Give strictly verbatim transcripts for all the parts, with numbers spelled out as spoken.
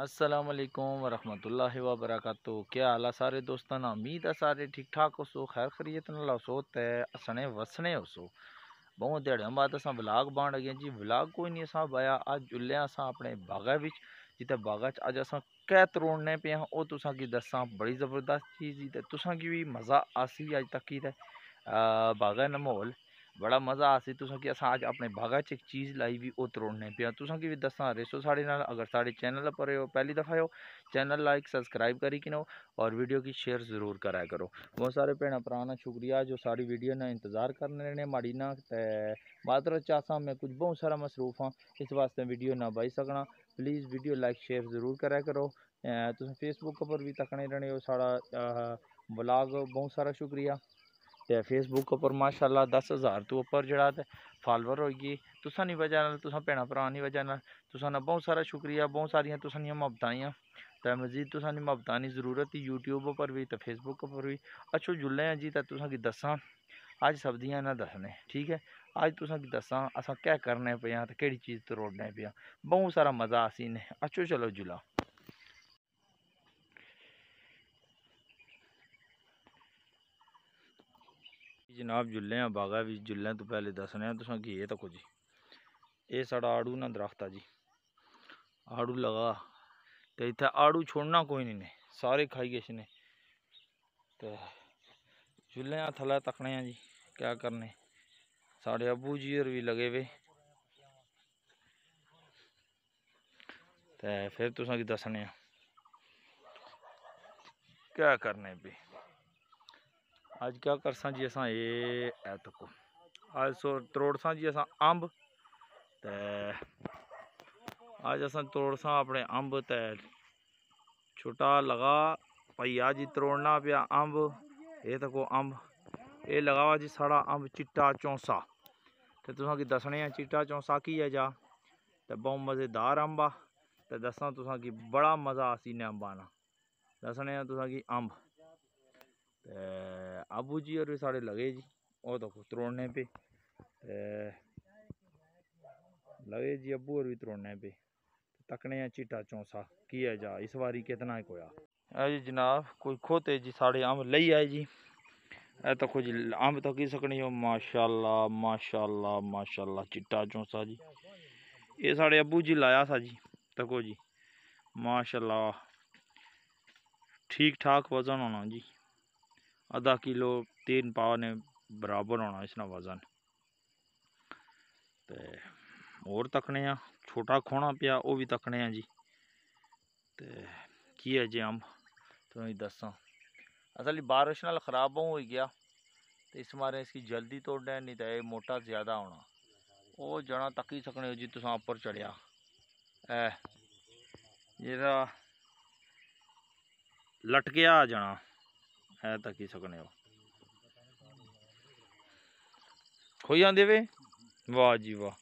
अस्सलामुअलैकुम वरहमतुल्लाहि वबरकातुहू। क्या हाल है सारे दोस्तों? उम्मीद है सारे ठीक ठाक हो सो, खैर खरीयत नाल सो, ते हसने वसने हो सो। बहुत दिहाड़ियों बाद असां व्लाग बन लगे जी। व्लाग कोई नहीं असां पाया, अज जुल्ले असां अपने बागा विच, जिते बागा च अज असां कै तरोड़ने पे हां, ओ तुसां की दस्सां बड़ी ज़बरदस्त चीज़ ही, तुसां की भी मज़ा आसी। अज तक की बागा ना माहौल बड़ा मज़ा आसी। तुसां की असां अज अपने बागा च एक चीज़ लाई भी, वो तरोड़ने पे तुसां की भी दस्सां रेसो साढ़े नाल। अगर साढ़े चैनल पर हो पहली दफ़ा हो, चैनल लाइक सब्सक्राइब करी कि नो, और वीडियो की शेयर ज़रूर कराया करो। बहुत सारे भैन भरा ना शुक्रिया जो सारी वीडियो ना इंतज़ार करने ने। माड़ी ना मादरत चाहसा, मैं कुछ बहुत सारा मसरूफ हाँ, इस वास्ते वीडियो ना पाई सकना। प्लीज़ वीडियो लाइक शेयर ज़रूर कराया करो। तुम फेसबुक पर भी तकने रहने हो सारा ब्लॉग, बहुत सारा शुक्रिया। तो फेसबुक पर माशाल्लाह दस हज़ार तो उपर जड़ा फॉलोअर हो गए। तुसा नहीं वजह तुसा भैन भरा नहीं वजह ना, तुसा बहुत सारा शुक्रिया। बहुत सारिया तुसा मुहब्बतां, तो मजीद तुसा मुहब्बतां जरूरत ही। यूट्यूब पर भी तो फेसबुक पर भी अच्छो जुले हैं जी। तो तुसा की दसा अज सब्जियां ना दसने, ठीक है। अज तुसा की दसा असा क्या करने पे हाँ, तो केड़ी चीज़ तरोड़ने पे हाँ, बहुत सारा मज़ा असी ने। अच्छो चलो जुला जनाब जुल्ले हैं बागा भी। जुल्ले तो पहले दसने हैं तुसा कि ये तको जी, ये साढ़ा आड़ू ना दरख्त है जी। आड़ू लगा तो इतना आड़ू छोड़ना कोई नहीं ने, सारे खाई गए ने। तो जुल्ले थले तकने हैं जी, क्या करने। साढ़े अबू जी और भी लगे वे, तो फिर तुसा कि दसने हैं क्या करने भी। आज क्या करसा जी असा, ये ऐ तको आज सो तरोड़सा जी असा अंब। ते आज असा तरोड़सा अपने अंब, ते छोटा लगा भाई आज जी तरोड़ना पिया अंब। ये तको अंब, ये लगावा जी साड़ा अंब चिट्टा चौंसा। तो तुसा की दसने हैं चिट्टा चौंसा की है जा, तो बहुत मज़ेदार अंब आ। तो दसा तुसा की बड़ा मज़ा आसी ने अंब आना। दसने हैं तुसा की अंब, आबू जी और साढ़े लगे जी। और देखो तरोड़ने पे लगे जी, अबू और भी तरोड़ने पे। तकने हैं चिट्टा चौंसा किया जा, इस बारी कितना ही कोया है जी जनाब। कोई खोते जी साढ़े अंब लई आए जी। ए देखो जी अंब तो की सकनी हो, माशाल्लाह माशाल्लाह माशाल्लाह चिट्टा चौंसा जी। ये साढ़े अबू जी लाया सा जी, देखो जी माशाल्लाह ठीक ठाक वजन होना जी। आधा किलो तीन पाव ने बराबर होना इसना वजन। ते होर तकने हैं, छोटा खोना पिया वह भी तकने हैं जी। ते की है जी अंब तुम्हें दसा, असल बारिश नाल ख़राब हो गया, तो इस मारे इसकी जल्दी तोड़ना नहीं, तो यह मोटा ज़्यादा होना। वो जना तकी सकने हो जी तुसा उपर चढ़िया ए जरा लटकिया जना है, तकी सकने हो खोई आंदे वे। वाह जी वाह,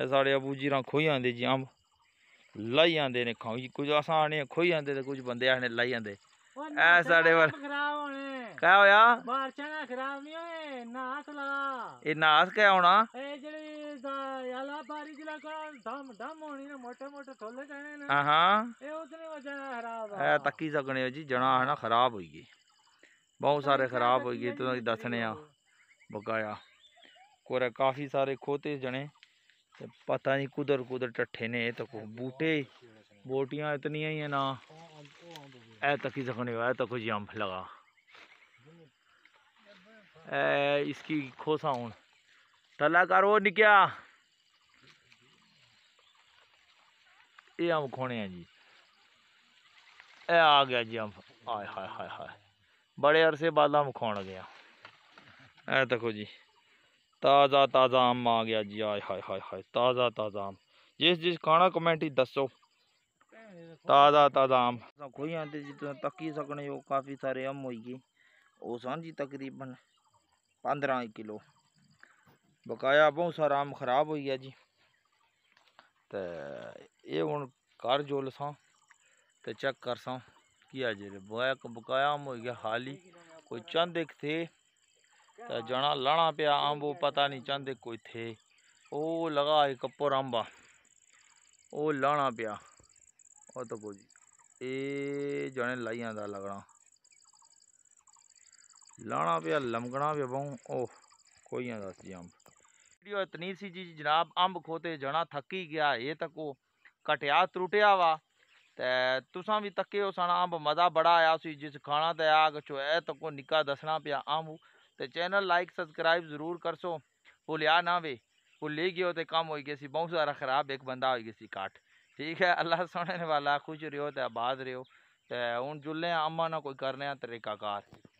ए साढ़े अबू जी खोई आंदे जी अंब लाई आंदे ने। खाई कुछ अस आने खोई आंदे, तो कुछ बंदे आने लाई आंदे। ए साढ़े पर क्या होया, बारिशां ना खराब नहीं होए नास लगा। ए नास क्या होना, ए जड़ी याला बारिश लगा दम दम होनी ना, मोटे मोटे थोले जाने ना। हां हां ए उसने वजह ना खराब है, तकी सकने हो जी जना है ना खराब होई गई। बहुत सारे खराब हो गए तो दसने आ बकाया कोरा। काफ़ी सारे खोते जने, पता नहीं कुधर कुधर टट्ठे ने। तो बूटे बोटियां इतनी ही है ना, ए तकी सकने हो। ए तको जी अंब लगा, ए इसकी खोसा हूँ तला कर वो निकया। ये अंब खोने हैं जी, ए आ गया जी अंब। हाय हाय हाय हाय, बड़े अरसे बाद अंब खोण गया। ए देखो जी ताज़ा ताज़ा अंब आ गया जी। आए हाय हाय हाय ताज़ा ताज़ा अंब। जिस जिस खाना कमेंट ही दसो ताज़ा ताज़ा अंब कोई आते जी। तुम तकी सकने हो, काफ़ी सारे अंब हो गए। वो सन जी तकरीबन पंद्रह किलो बकाया। बहुत सारा अंब खराब हो गया जी। तो ये हूँ घर जो लसा तो चेक करसा किया जे बकाया बकाया अंब हो गया। हाली कोई चंद एक थे तो जना लाना पिया अंब, पता नहीं चंद एक कोई थे वो लगा एक कप्पर अंबा वो लाना पिया। और तो पोजी ए जाने लाइया दा लगना लाना पे लमकना पे बहु ओह कोई दस जी अम्ब वीडियो इतनी सी जी जनाब। अम्ब खोते जना थकी गया ये तको कटिया त्रुटिया वा ते तुसा भी तके हो सना अम्ब मज़ा बड़ा आया सी जिस खाना ते आग चो ए तको निका दसना पे अम्ब ते चैनल लाइक सब्सक्राइब जरूर करसो भुलिया ना वे भुले गयो तो कम हो गए सी बहुत सारा खराब एक बंदा हो गया सी काट। ठीक है अल्लाह सुनने वाला खुश रहो तो आबाद रहो तो हूँ जुल्ले अम्मा ना कोई करने तरीकाकार।